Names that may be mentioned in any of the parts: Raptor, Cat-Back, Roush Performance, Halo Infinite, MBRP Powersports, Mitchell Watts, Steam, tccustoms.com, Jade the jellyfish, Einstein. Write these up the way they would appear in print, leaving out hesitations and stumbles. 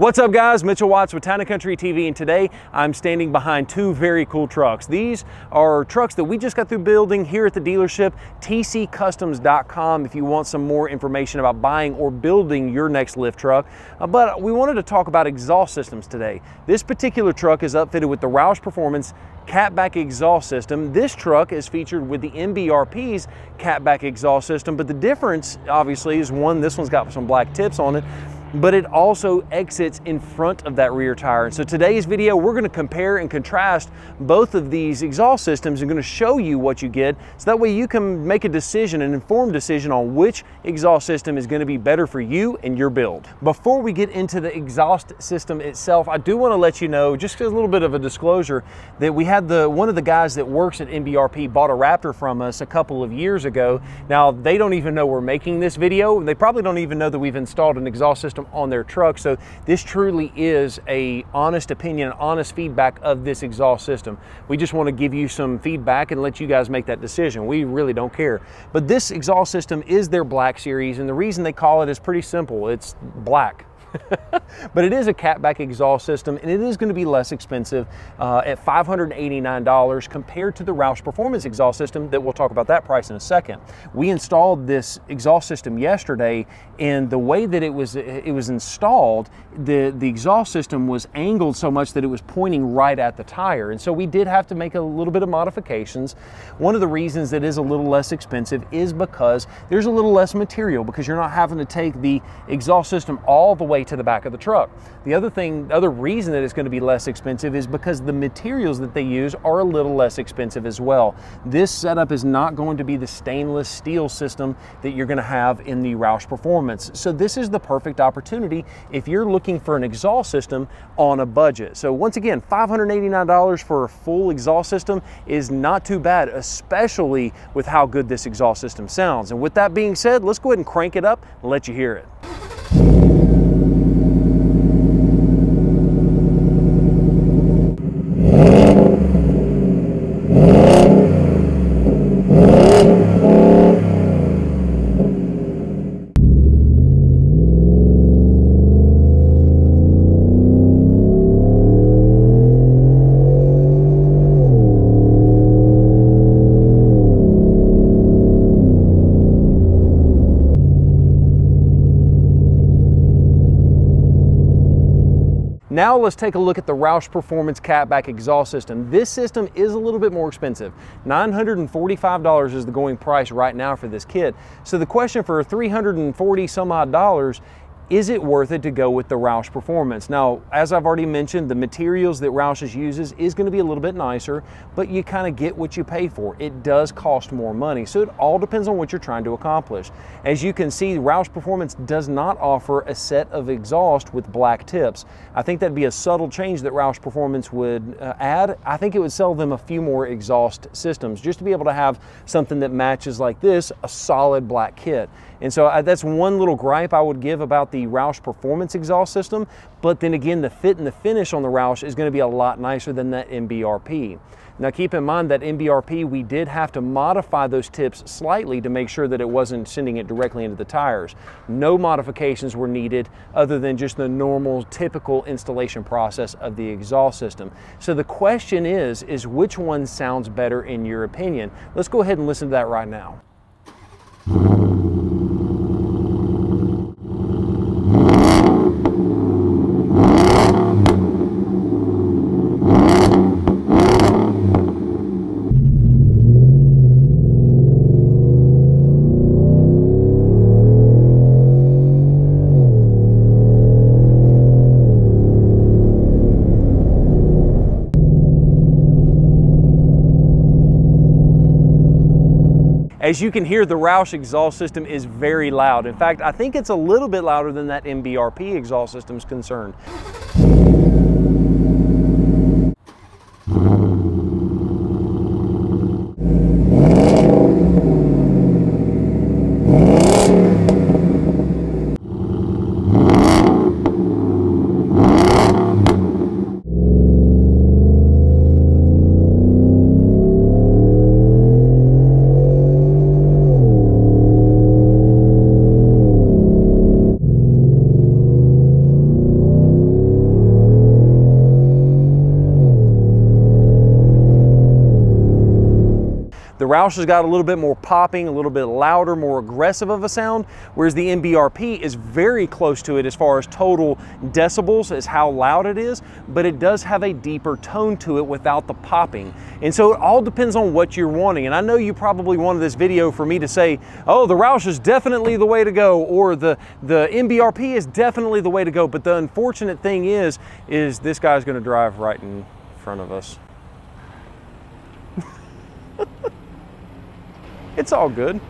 What's up, guys? Mitchell Watts with Town & Country TV, and today I'm standing behind two very cool trucks. These are trucks that we just got through building here at the dealership, tccustoms.com, if you want some more information about buying or building your next lift truck. But we wanted to talk about exhaust systems today. This particular truck is upfitted with the Roush Performance catback exhaust system. This truck is featured with the MBRP's catback exhaust system, but the difference, obviously, is one, this one's got some black tips on it, but it also exits in front of that rear tire. And so today's video, we're gonna compare and contrast both of these exhaust systems and gonna show you what you get, so that way you can make a decision, an informed decision on which exhaust system is gonna be better for you and your build. Before we get into the exhaust system itself, I do wanna let you know, just a little bit of a disclosure, that we had one of the guys that works at MBRP bought a Raptor from us a couple of years ago. Now, they don't even know we're making this video. They probably don't even know that we've installed an exhaust system on their truck. So this truly is a honest opinion, honest feedback of this exhaust system. We just want to give you some feedback and let you guys make that decision. We really don't care. But this exhaust system is their Black Series, and the reason they call it is pretty simple. It's black. But it is a catback exhaust system, and it is going to be less expensive at $589 compared to the Roush Performance exhaust system that we'll talk about that price in a second. We installed this exhaust system yesterday, and the way that it was installed, the exhaust system was angled so much that it was pointing right at the tire, and so we did have to make a little bit of modifications. One of the reasons that it is a little less expensive is because there's a little less material, because you're not having to take the exhaust system all the way to the back of the truck. The other reason that it's going to be less expensive is because the materials that they use are a little less expensive as well. This setup is not going to be the stainless steel system that you're going to have in the Roush Performance. So this is the perfect opportunity if you're looking for an exhaust system on a budget. So once again, $589 for a full exhaust system is not too bad, especially with how good this exhaust system sounds. And with that being said, let's go ahead and crank it up and let you hear it. Now let's take a look at the Roush Performance catback exhaust system. This system is a little bit more expensive. $945 is the going price right now for this kit. So the question for $340 some odd, is it worth it to go with the Roush Performance? Now, as I've already mentioned, the materials that Roush uses is gonna be a little bit nicer, but you kind of get what you pay for. It does cost more money, so it all depends on what you're trying to accomplish. As you can see, Roush Performance does not offer a set of exhaust with black tips. I think that'd be a subtle change that Roush Performance would add. I think it would sell them a few more exhaust systems, just to be able to have something that matches, like this, a solid black kit. And so that's one little gripe I would give about the Roush Performance exhaust system, but then again, the fit and the finish on the Roush is going to be a lot nicer than that MBRP. Now keep in mind that MBRP, we did have to modify those tips slightly to make sure that it wasn't sending it directly into the tires. No modifications were needed other than just the normal, typical installation process of the exhaust system. So the question is which one sounds better in your opinion? Let's go ahead and listen to that right now. As you can hear, the Roush exhaust system is very loud. In fact, I think it's a little bit louder than that MBRP exhaust system is concerned. The Roush has got a little bit more popping, a little bit louder, more aggressive of a sound, whereas the MBRP is very close to it as far as total decibels, as how loud it is, but it does have a deeper tone to it without the popping. And so it all depends on what you're wanting. And I know you probably wanted this video for me to say, oh, the Roush is definitely the way to go, or the MBRP is definitely the way to go. But the unfortunate thing is this guy's gonna drive right in front of us. It's all good.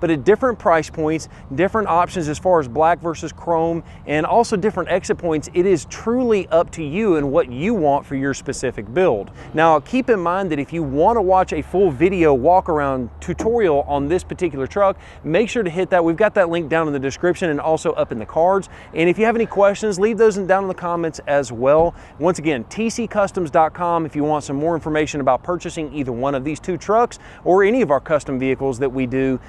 But at different price points, different options as far as black versus chrome, and also different exit points, it is truly up to you and what you want for your specific build. Now, keep in mind that if you want to watch a full video walk around tutorial on this particular truck, make sure to hit that. We've got that link down in the description and also up in the cards. And if you have any questions, leave those down in the comments as well. Once again, tccustoms.com if you want some more information about purchasing either one of these two trucks or any of our custom vehicles that we do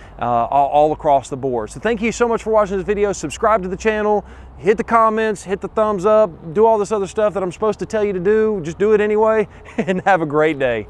all across the board. So thank you so much for watching this video. Subscribe to the channel, hit the comments, hit the thumbs up, do all this other stuff that I'm supposed to tell you to do. Just do it anyway, and have a great day.